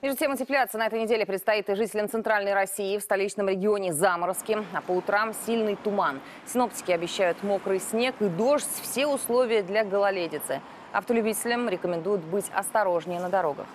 Между тем, отепляться на этой неделе предстоит и жителям Центральной России. В столичном регионе заморозки, а по утрам сильный туман. Синоптики обещают мокрый снег и дождь – все условия для гололедицы. Автолюбителям рекомендуют быть осторожнее на дорогах.